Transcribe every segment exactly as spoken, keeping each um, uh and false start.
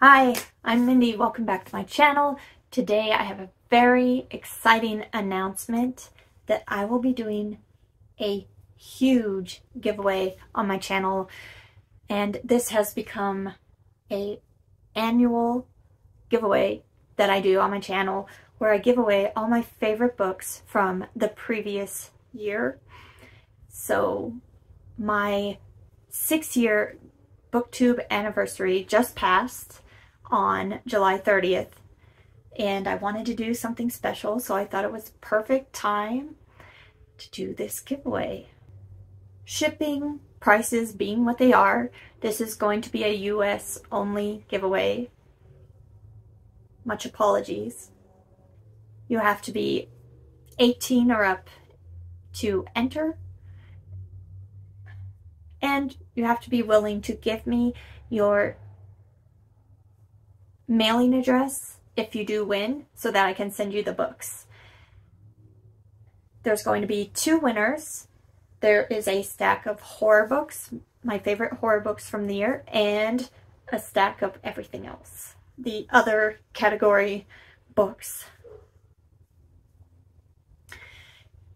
Hi, I'm Mindy. Welcome back to my channel. Today I have a very exciting announcement that I will be doing a huge giveaway on my channel, and this has become an annual giveaway that I do on my channel where I give away all my favorite books from the previous year. So my six-year Booktube anniversary just passed on July thirtieth, and I wanted to do something special, so I thought it was perfect time to do this giveaway. Shipping prices being what they are, this is going to be a U S only giveaway. Much apologies. You have to be eighteen or up to enter, and you have to be willing to give me your mailing address if you do win, so that I can send you the books. There's going to be two winners. There is a stack of horror books, my favorite horror books from the year, and a stack of everything else, the other category books.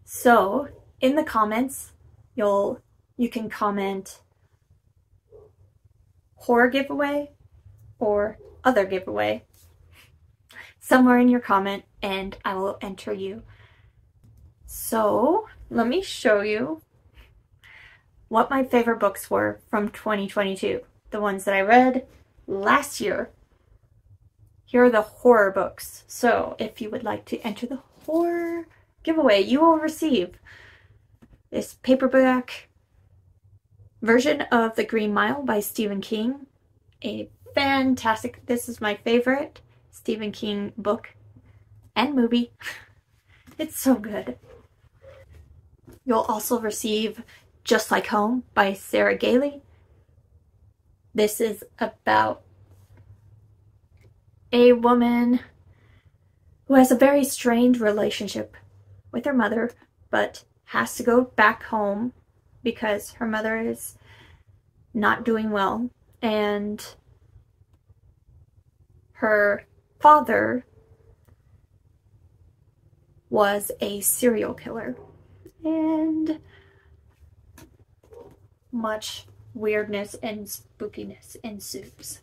So in the comments, you'll you can comment horror giveaway or other giveaway somewhere in your comment, and I will enter you. So let me show you what my favorite books were from twenty twenty-two, the ones that I read last year. Here are the horror books. So if you would like to enter the horror giveaway, you will receive this paperback version of The Green Mile by Stephen King. A fantastic, this is my favorite Stephen King book and movie. It's so good. You'll also receive Just Like Home by Sarah Gailey. This is about a woman who has a very strained relationship with her mother, but has to go back home because her mother is not doing well, and her father was a serial killer, and much weirdness and spookiness ensues.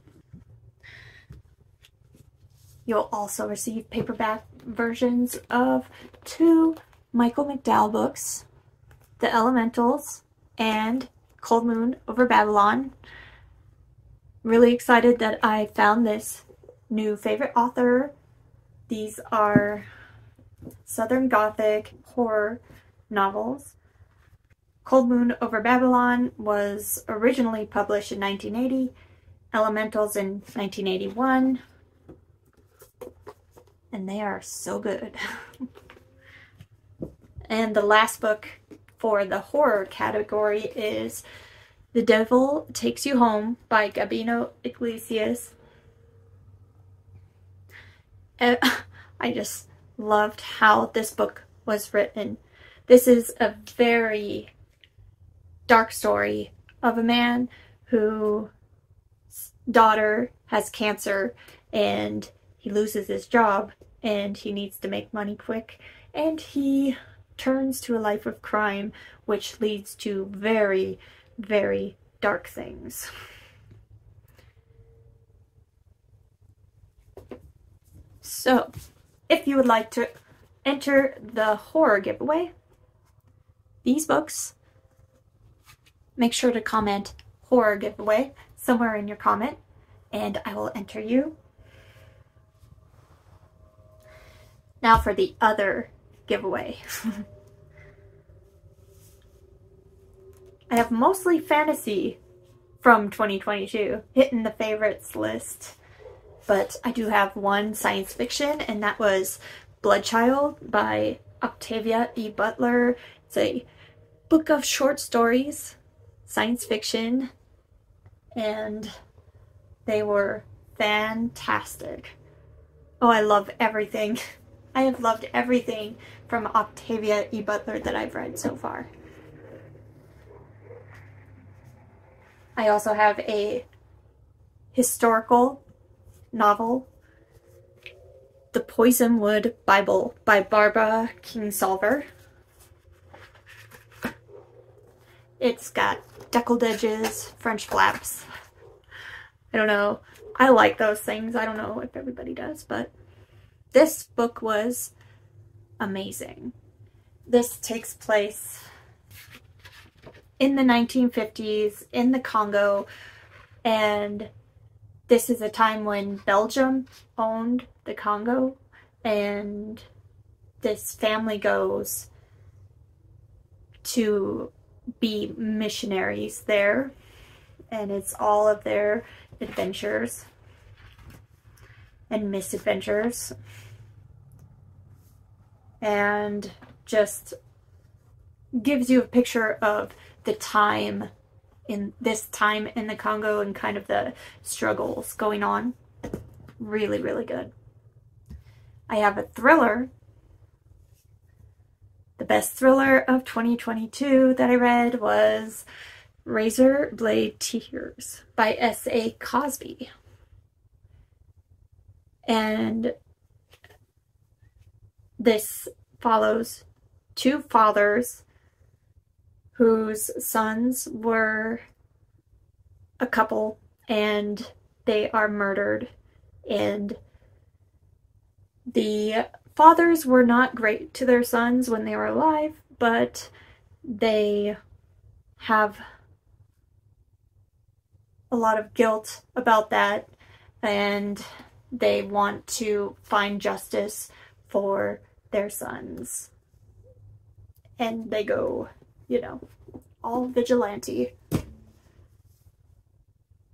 You'll also receive paperback versions of two Michael McDowell books, The Elementals and Cold Moon Over Babylon. Really excited that I found this new favorite author. These are Southern Gothic horror novels. Cold Moon Over Babylon was originally published in nineteen eighty, Elementals in nineteen eighty-one, and they are so good. And the last book for the horror category is The Devil Takes You Home by Gabino Iglesias. And I just loved how this book was written. This is a very dark story of a man whose daughter has cancer, and he loses his job, and he needs to make money quick, and he turns to a life of crime, which leads to very, very dark things. So, if you would like to enter the horror giveaway, these books, make sure to comment horror giveaway somewhere in your comment, and I will enter you. Now for the other giveaway. I have mostly fantasy from twenty twenty-two hitting the favorites list, but I do have one science fiction, and that was Bloodchild by Octavia E. Butler. It's a book of short stories, science fiction, and they were fantastic. Oh, I love everything. I have loved everything from Octavia E. Butler that I've read so far. I also have a historical novel, The Poisonwood Bible by Barbara Kingsolver. It's got deckled edges, French flaps. I don't know. I like those things. I don't know if everybody does, but this book was amazing. This takes place in the nineteen fifties in the Congo, and this is a time when Belgium owned the Congo, and this family goes to be missionaries there, and it's all of their adventures and misadventures and just gives you a picture of the time in this time in the Congo and kind of the struggles going on. Really, really good. I have a thriller, the best thriller of twenty twenty-two that I read was Razor Blade Tears by S A Cosby. And this follows two fathers whose sons were a couple and they are murdered, and the fathers were not great to their sons when they were alive, but they have a lot of guilt about that and they want to find justice for their sons, and they go, you know, all vigilante.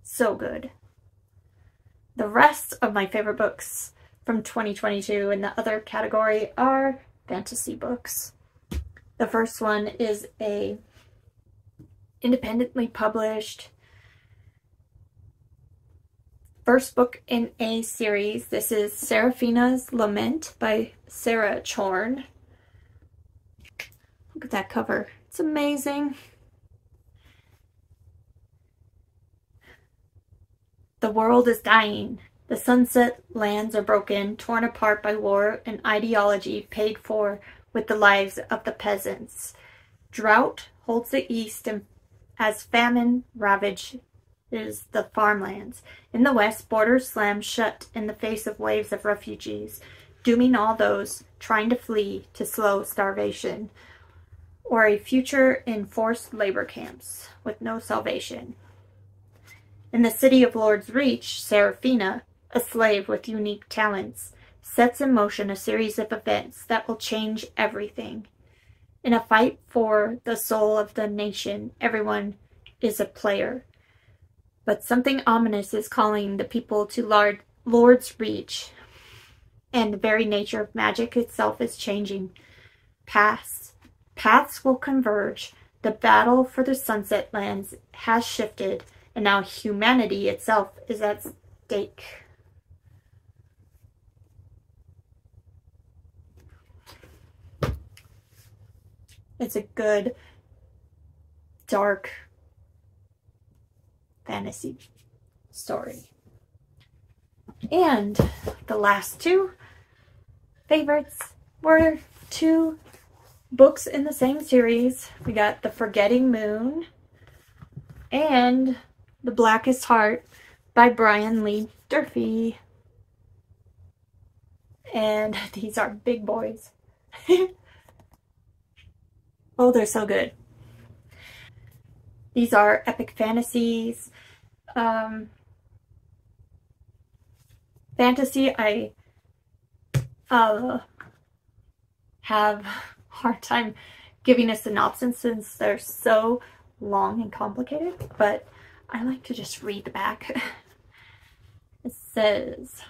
So good. The rest of my favorite books from twenty twenty-two in the other category are fantasy books. The first one is a independently published first book in a series. This is Seraphina's Lament by Sarah Chorn. Look at that cover. It's amazing. The world is dying. The sunset lands are broken, torn apart by war and ideology paid for with the lives of the peasants. Drought holds the east and as famine ravages the farmlands. In the west, borders slam shut in the face of waves of refugees, dooming all those trying to flee to slow starvation or a future in forced labor camps with no salvation. In the city of Lord's Reach, Seraphina, a slave with unique talents, sets in motion a series of events that will change everything. In a fight for the soul of the nation, everyone is a player. But something ominous is calling the people to Lord's Reach, and the very nature of magic itself is changing. Past Paths will converge. The battle for the sunset lands has shifted, and now humanity itself is at stake. It's a good, dark fantasy story. And the last two favorites were two books in the same series. We got The Forgetting Moon and The Blackest Heart by Brian Lee Durfee. And these are big boys. Oh, they're so good. These are epic fantasies. Um, fantasy I uh, have hard time giving a synopsis since they're so long and complicated, but I like to just read the back. It says,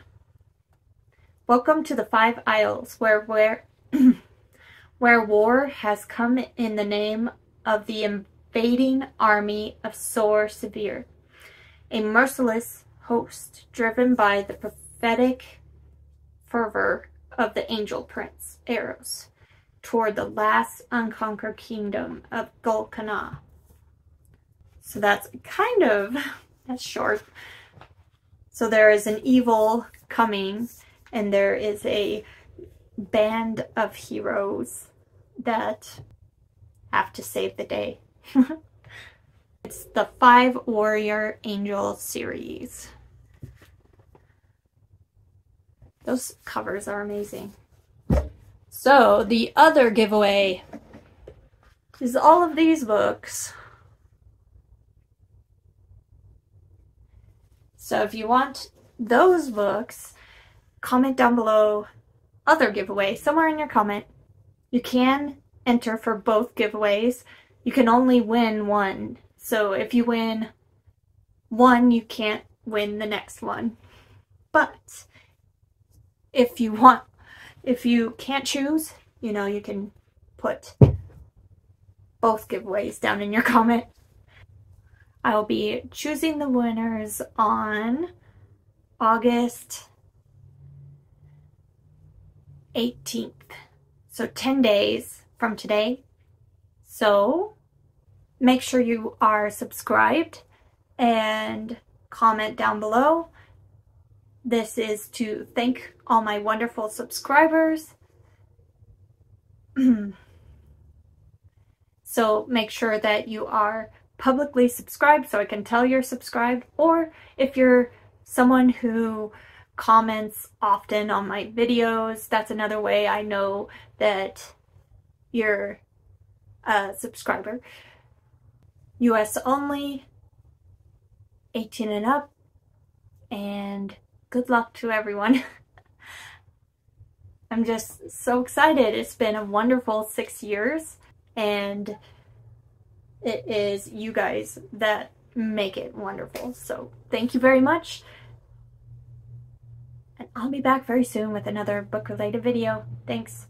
"Welcome to the Five Isles, where where where war has come in the name of the invading army of Sor Severe, a merciless host driven by the prophetic fervor of the angel prince Eros toward the last unconquered kingdom of Golconda." So that's kind of, that's short. So there is an evil coming, and there is a band of heroes that have to save the day. It's the Five Warrior Angel series. Those covers are amazing. So the other giveaway is all of these books. So if you want those books, comment down below other giveaway somewhere in your comment. You can enter for both giveaways. You can only win one. So if you win one, you can't win the next one. But if you want, if you can't choose, you know, you can put both giveaways down in your comment. I'll be choosing the winners on August eighteenth. So ten days from today. So make sure you are subscribed and comment down below. This is to thank all my wonderful subscribers. So make sure that you are publicly subscribed so I can tell you're subscribed. Or if you're someone who comments often on my videos, that's another way I know that you're a subscriber. U S only, eighteen and up, and good luck to everyone. I'm just so excited. It's been a wonderful six years, and it is you guys that make it wonderful. So thank you very much. And I'll be back very soon with another book-related video. Thanks.